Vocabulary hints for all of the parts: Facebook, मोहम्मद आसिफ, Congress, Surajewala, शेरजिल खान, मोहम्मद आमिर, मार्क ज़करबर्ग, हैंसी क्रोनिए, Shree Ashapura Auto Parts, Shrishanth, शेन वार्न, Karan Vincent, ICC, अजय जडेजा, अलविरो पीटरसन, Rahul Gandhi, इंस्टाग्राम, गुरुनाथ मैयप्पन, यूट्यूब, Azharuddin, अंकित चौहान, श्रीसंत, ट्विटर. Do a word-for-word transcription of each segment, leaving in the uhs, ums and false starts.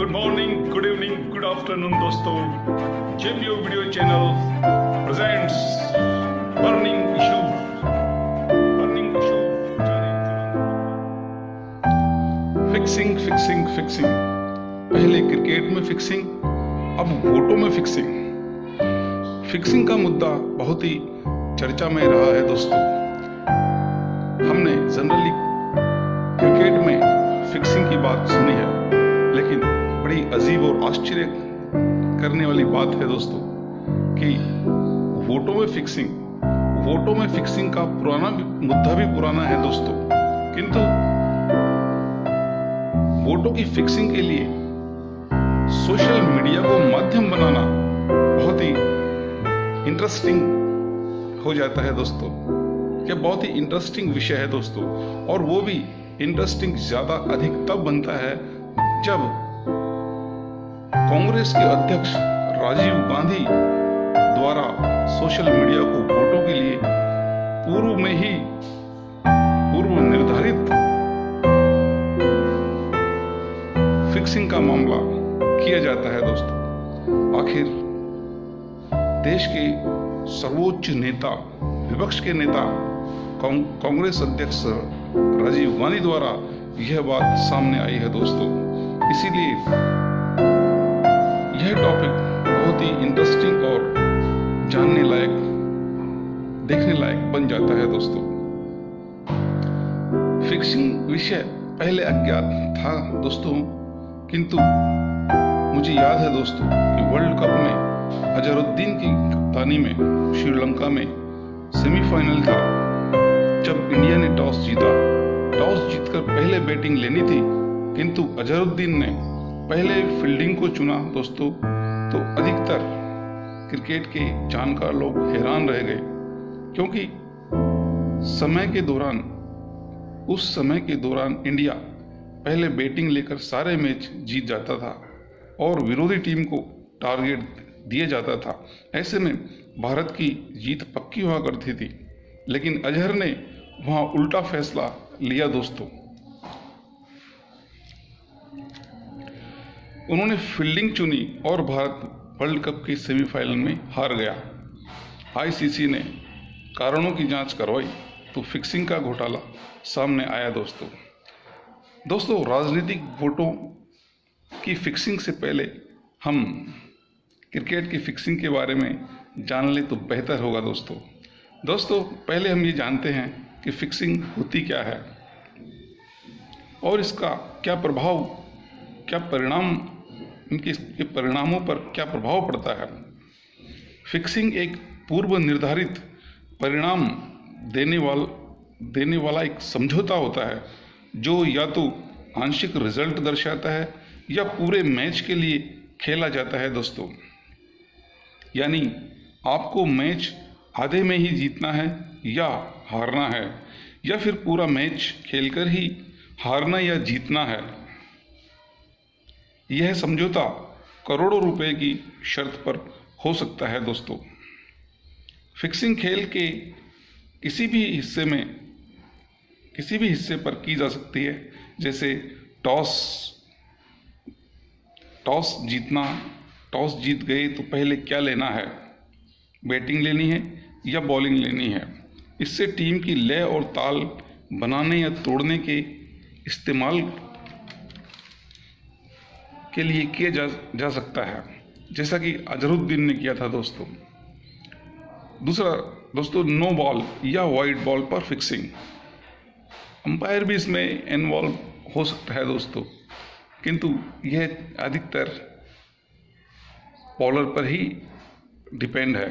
Good morning, good evening, good afternoon दोस्तों। JPO video channel presents burning burning issues, fixing fixing fixing. पहले cricket में fixing, अब वोटों में फिक्सिंग। फिक्सिंग का मुद्दा बहुत ही चर्चा में रहा है दोस्तों। हमने जनरली क्रिकेट में फिक्सिंग की बात सुनी है, लेकिन बड़ी अजीब और आश्चर्य करने वाली बात है दोस्तों कि वोटों में फिक्सिंग वोटों में फिक्सिंग का पुराना मुद्दा भी पुराना है दोस्तों, किंतु वोटों की फिक्सिंग के लिए सोशल मीडिया को माध्यम बनाना बहुत ही इंटरेस्टिंग हो जाता है दोस्तों। यह बहुत ही इंटरेस्टिंग विषय है दोस्तों, और वो भी इंटरेस्टिंग ज्यादा अधिक तब बनता है जब कांग्रेस के अध्यक्ष राजीव गांधी द्वारा सोशल मीडिया को वोटों के लिए पूर्व में ही पूर्व निर्धारित फिक्सिंग का मामला किया जाता है दोस्तों। आखिर देश के सर्वोच्च नेता, विपक्ष के नेता कांग्रेस अध्यक्ष राजीव गांधी द्वारा यह बात सामने आई है दोस्तों, इसीलिए यह टॉपिक बहुत ही इंटरेस्टिंग और जानने लायक, देखने लायक बन जाता है दोस्तों। फिक्सिंग विषय पहले अज्ञात था दोस्तों, किंतु मुझे याद है दोस्तों कि वर्ल्ड कप में अजहरुद्दीन की कप्तानी में श्रीलंका में सेमीफाइनल था। जब इंडिया ने टॉस जीता, टॉस जीतकर पहले बैटिंग लेनी थी, किंतु अजहरुद्दीन ने पहले फील्डिंग को चुना दोस्तों, तो अधिकतर क्रिकेट के जानकार लोग हैरान रह गए, क्योंकि समय के दौरान उस समय के दौरान इंडिया पहले बैटिंग लेकर सारे मैच जीत जाता था और विरोधी टीम को टारगेट दिया जाता था। ऐसे में भारत की जीत पक्की हुआ करती थी, लेकिन अजहर ने वहां उल्टा फैसला लिया दोस्तों। उन्होंने फील्डिंग चुनी और भारत वर्ल्ड कप की सेमीफाइनल में हार गया। आईसीसी ने कारणों की जांच करवाई तो फिक्सिंग का घोटाला सामने आया दोस्तों। दोस्तों राजनीतिक वोटों की फिक्सिंग से पहले हम क्रिकेट की फिक्सिंग के बारे में जान लें तो बेहतर होगा दोस्तों। दोस्तों पहले हम ये जानते हैं कि फिक्सिंग होती क्या है और इसका क्या प्रभाव, क्या परिणाम, इनके इसके परिणामों पर क्या प्रभाव पड़ता है। फिक्सिंग एक पूर्व निर्धारित परिणाम देने वाल देने वाला एक समझौता होता है, जो या तो आंशिक रिजल्ट दर्शाता है या पूरे मैच के लिए खेला जाता है दोस्तों। यानी आपको मैच आधे में ही जीतना है या हारना है, या फिर पूरा मैच खेलकर ही हारना या जीतना है। यह समझौता करोड़ों रुपए की शर्त पर हो सकता है दोस्तों। फिक्सिंग खेल के किसी भी हिस्से में किसी भी हिस्से पर की जा सकती है, जैसे टॉस टॉस जीतना, टॉस जीत गए तो पहले क्या लेना है, बैटिंग लेनी है या बॉलिंग लेनी है। इससे टीम की लय और ताल बनाने या तोड़ने के इस्तेमाल के लिए किया जा, जा सकता है, जैसा कि अजहरुद्दीन ने किया था दोस्तों। दूसरा दोस्तों, नो बॉल या वाइड बॉल पर फिक्सिंग। अंपायर भी इसमें इन्वॉल्व हो सकता है दोस्तों, किंतु यह अधिकतर बॉलर पर ही डिपेंड है।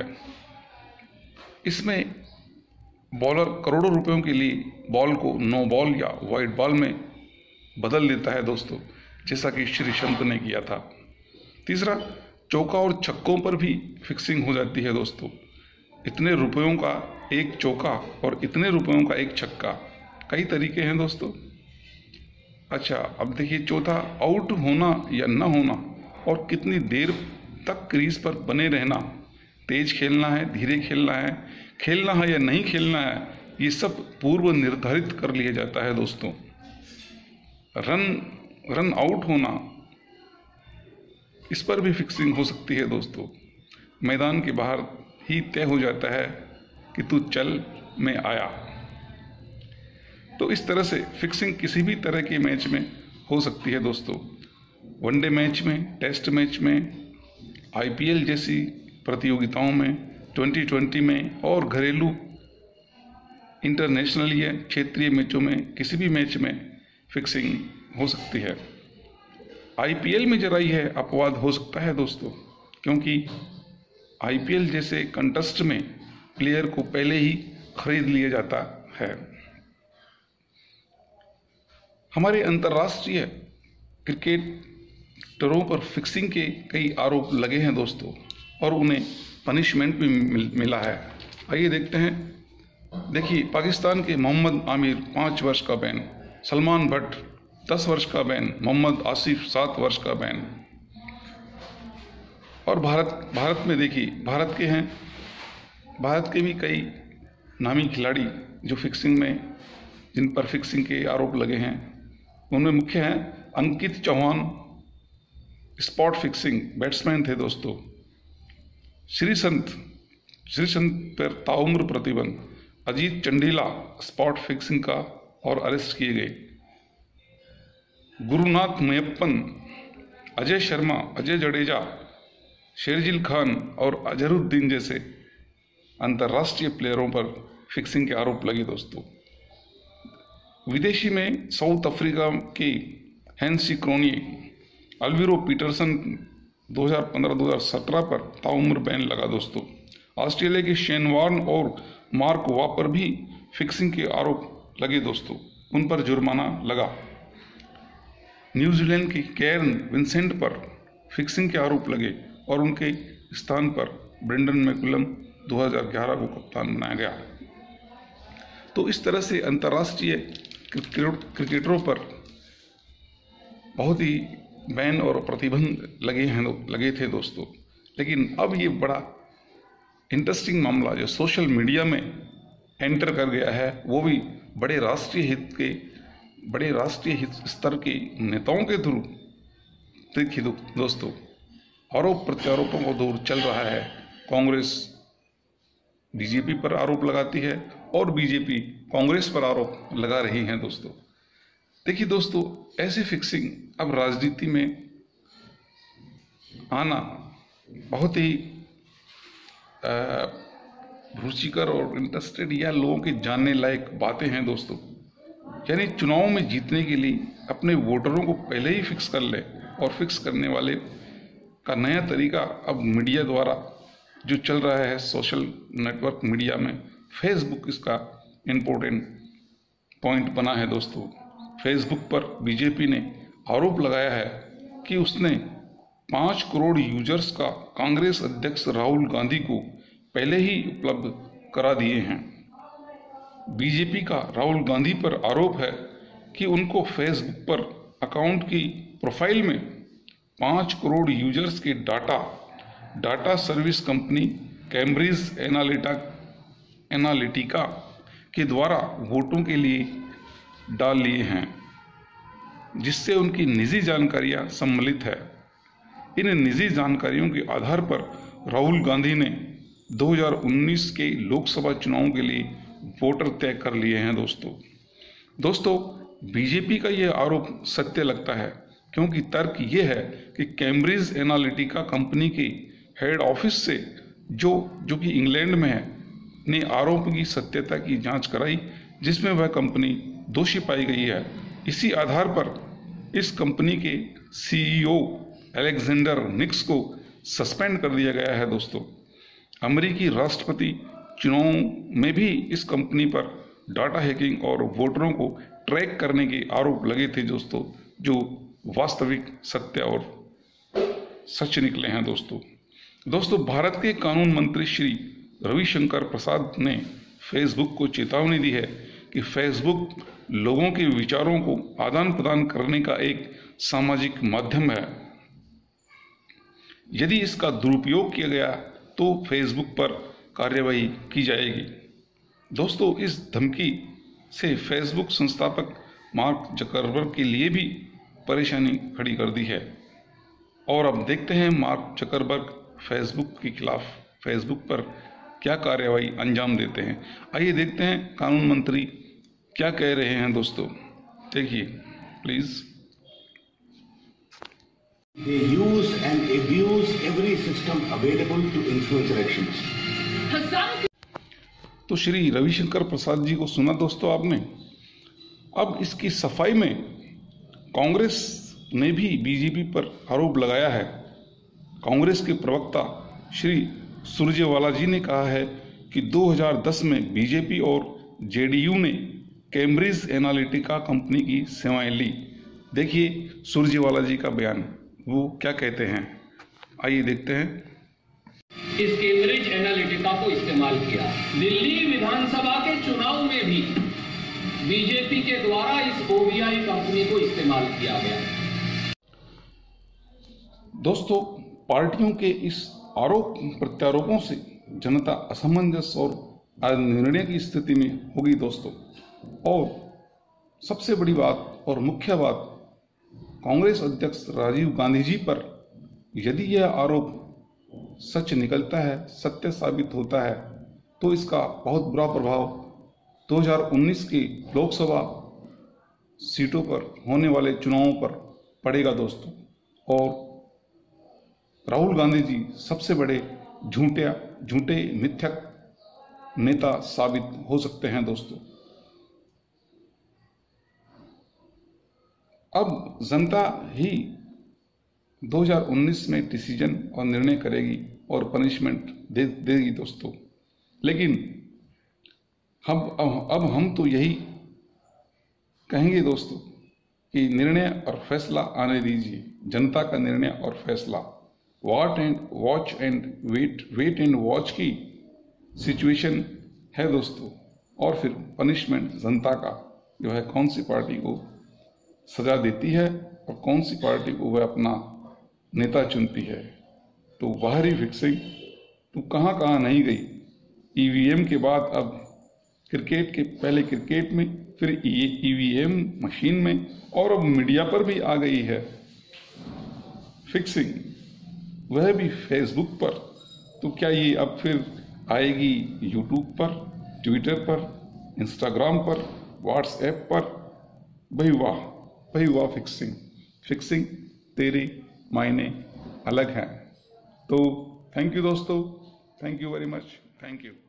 इसमें बॉलर करोड़ों रुपयों के लिए बॉल को नो बॉल या वाइड बॉल में बदल देता है दोस्तों, जैसा कि श्रीशंत ने किया था। तीसरा, चौका और छक्कों पर भी फिक्सिंग हो जाती है दोस्तों। इतने रुपयों का एक चौका और इतने रुपयों का एक छक्का, कई तरीके हैं दोस्तों। अच्छा, अब देखिए चौथा, आउट होना या ना होना और कितनी देर तक क्रीज पर बने रहना, तेज खेलना है, धीरे खेलना है, खेलना है या नहीं खेलना है, ये सब पूर्व निर्धारित कर लिया जाता है दोस्तों। रन रन आउट होना इस पर भी फिक्सिंग हो सकती है दोस्तों। मैदान के बाहर ही तय हो जाता है कि तू चल मैं आया। तो इस तरह से फिक्सिंग किसी भी तरह के मैच में हो सकती है दोस्तों। वनडे मैच में, टेस्ट मैच में, आईपीएल जैसी प्रतियोगिताओं में, ट्वेंटी ट्वेंटी में और घरेलू इंटरनेशनल या क्षेत्रीय मैचों में किसी भी मैच में फिक्सिंग हो सकती है। आईपीएल में जरा यह अपवाद हो सकता है दोस्तों, क्योंकि आईपीएल जैसे कंटेस्ट में प्लेयर को पहले ही खरीद लिया जाता है। हमारे अंतर्राष्ट्रीय क्रिकेटरों पर फिक्सिंग के कई आरोप लगे हैं दोस्तों और उन्हें पनिशमेंट भी मिला है। आइए देखते हैं। देखिए, पाकिस्तान के मोहम्मद आमिर पाँच वर्ष का बैन, सलमान भट्ट दस वर्ष का बैन, मोहम्मद आसिफ सात वर्ष का बैन। और भारत भारत में देखिए, भारत के हैं भारत के भी कई नामी खिलाड़ी जो फिक्सिंग में, जिन पर फिक्सिंग के आरोप लगे हैं। उनमें मुख्य हैं अंकित चौहान, spot fixing batsman थे दोस्तों। श्रीसंत श्रीसंत पर ताउम्र प्रतिबंध। अजीत चंडीला स्पॉट फिक्सिंग का और अरेस्ट किए गए। गुरुनाथ मैयप्पन, अजय शर्मा, अजय जडेजा, शेरजिल खान और अजहरुद्दीन जैसे अंतर्राष्ट्रीय प्लेयरों पर फिक्सिंग के आरोप लगे दोस्तों। विदेशी में साउथ अफ्रीका के हैंसी क्रोनिए, अलविरो पीटरसन दो हज़ार पंद्रह दो हज़ार सत्रह पर ताउम्र बैन लगा दोस्तों। ऑस्ट्रेलिया के शेन वार्न और मार्क वाह पर भी फिक्सिंग के आरोप लगे दोस्तों, उन पर जुर्माना लगा। न्यूजीलैंड के कैरन विंसेंट पर फिक्सिंग के आरोप लगे और उनके स्थान पर ब्रेंडन मैकुलम दो हज़ार ग्यारह को कप्तान बनाया गया। तो इस तरह से अंतर्राष्ट्रीय क्रिकेटरों पर बहुत ही बैन और प्रतिबंध लगे हैं लगे थे दोस्तों। लेकिन अब ये बड़ा इंटरेस्टिंग मामला जो सोशल मीडिया में एंटर कर गया है, वो भी बड़े राष्ट्रीय हित के बड़े राष्ट्रीय हित स्तर के नेताओं के थ्रू। देखिए दोस्तों, आरोप प्रत्यारोपों का दौर चल रहा है। कांग्रेस बीजेपी पर आरोप लगाती है और बीजेपी कांग्रेस पर आरोप लगा रही है दोस्तों। देखिए दोस्तों, ऐसी फिक्सिंग अब राजनीति में आना बहुत ही रुचिकर और इंटरेस्टेड या लोगों के जानने लायक बातें हैं दोस्तों। यानी चुनाव में जीतने के लिए अपने वोटरों को पहले ही फिक्स कर ले, और फिक्स करने वाले का नया तरीका अब मीडिया द्वारा जो चल रहा है, सोशल नेटवर्क मीडिया में फेसबुक इसका इम्पोर्टेंट पॉइंट बना है दोस्तों। फेसबुक पर बीजेपी ने आरोप लगाया है कि उसने पाँच करोड़ यूजर्स का कांग्रेस अध्यक्ष राहुल गांधी को पहले ही उपलब्ध करा दिए हैं। बीजेपी का राहुल गांधी पर आरोप है कि उनको फेसबुक पर अकाउंट की प्रोफाइल में पाँच करोड़ यूजर्स के data data service company Cambridge Analytica के द्वारा वोटों के लिए डाल लिए हैं, जिससे उनकी निजी जानकारियां सम्मिलित है। इन निजी जानकारियों के आधार पर राहुल गांधी ने दो हज़ार उन्नीस के लोकसभा चुनाव के लिए वोटर तय कर लिए हैं दोस्तों। दोस्तों बीजेपी का यह आरोप सत्य लगता है, क्योंकि तर्क यह है कि कैम्ब्रिज एनालिटिका कंपनी के हेड ऑफिस से जो जो कि इंग्लैंड में है, ने आरोप की सत्यता की जांच कराई, जिसमें वह कंपनी दोषी पाई गई है। इसी आधार पर इस कंपनी के सीईओ अलेक्जेंडर निक्स को सस्पेंड कर दिया गया है दोस्तों। अमेरिकी राष्ट्रपति चुनाव में भी इस कंपनी पर डाटा हैकिंग और वोटरों को ट्रैक करने के आरोप लगे थे दोस्तों, जो वास्तविक सत्य और सच निकले हैं दोस्तों। दोस्तों भारत के कानून मंत्री श्री रविशंकर प्रसाद ने फेसबुक को चेतावनी दी है कि फेसबुक लोगों के विचारों को आदान प्रदान करने का एक सामाजिक माध्यम है। यदि इसका दुरुपयोग किया गया तो फेसबुक पर कार्रवाई की जाएगी। दोस्तों इस धमकी से फेसबुक संस्थापक मार्क जकरबर्ग के लिए भी परेशानी खड़ी कर दी है, और अब देखते हैं मार्क ज़करबर्ग फेसबुक के खिलाफ फेसबुक पर क्या कार्रवाई अंजाम देते हैं। आइए देखते हैं कानून मंत्री क्या कह रहे हैं। दोस्तों देखिए please. They use and abuse every system available to influence elections. तो श्री रविशंकर प्रसाद जी को सुना दोस्तों आपने। अब इसकी सफाई में कांग्रेस ने भी बीजेपी पर आरोप लगाया है। कांग्रेस के प्रवक्ता श्री सुरजेवाला जी ने कहा है कि दो हज़ार दस में बीजेपी और जेडीयू ने कैम्ब्रिज एनालिटिका कंपनी की सेवाएं ली। देखिए सुरजेवाला जी का बयान, वो क्या कहते हैं, आइए देखते हैं। इस कैम्ब्रिज एनालिटिका को इस्तेमाल किया। दिल्ली विधानसभा के चुनाव में भी बीजेपी के द्वारा इस ओवीआई कंपनी को इस्तेमाल किया गया। दोस्तों पार्टियों के इस आरोप प्रत्यारोपों से जनता असमंजस और अनिर्णय की स्थिति में होगी दोस्तों। और सबसे बड़ी बात और मुख्य बात, कांग्रेस अध्यक्ष राजीव गांधी जी पर यदि यह आरोप सच निकलता है, सत्य साबित होता है, तो इसका बहुत बुरा प्रभाव दो हज़ार उन्नीस की लोकसभा सीटों पर होने वाले चुनावों पर पड़ेगा दोस्तों। और राहुल गांधी जी सबसे बड़े झूठे झूठे मिथ्यक नेता साबित हो सकते हैं दोस्तों। अब जनता ही दो हज़ार उन्नीस में डिसीजन और निर्णय करेगी और पनिशमेंट दे देगी दोस्तों। लेकिन हम अब, अब हम तो यही कहेंगे दोस्तों कि निर्णय और फैसला आने दीजिए, जनता का निर्णय और फैसला। Wait and watch and wait wait and watch की सिचुएशन है दोस्तों। और फिर पनिशमेंट जनता का जो है, कौन सी पार्टी को सजा देती है और कौन सी पार्टी को वह अपना नेता चुनती है। तो बाहरी फिक्सिंग तो कहाँ कहाँ नहीं गई। ईवीएम के बाद अब क्रिकेट के पहले क्रिकेट में, फिर ईवीएम मशीन में, और अब मीडिया पर भी आ गई है फिक्सिंग, वह भी फेसबुक पर। तो क्या ये अब फिर आएगी यूट्यूब पर, ट्विटर पर, इंस्टाग्राम पर, व्हाट्सएप पर? भाई वाह भाई वाह, फिक्सिंग फिक्सिंग तेरे मायने अलग हैं। तो थैंक यू दोस्तों, thank you very much, thank you.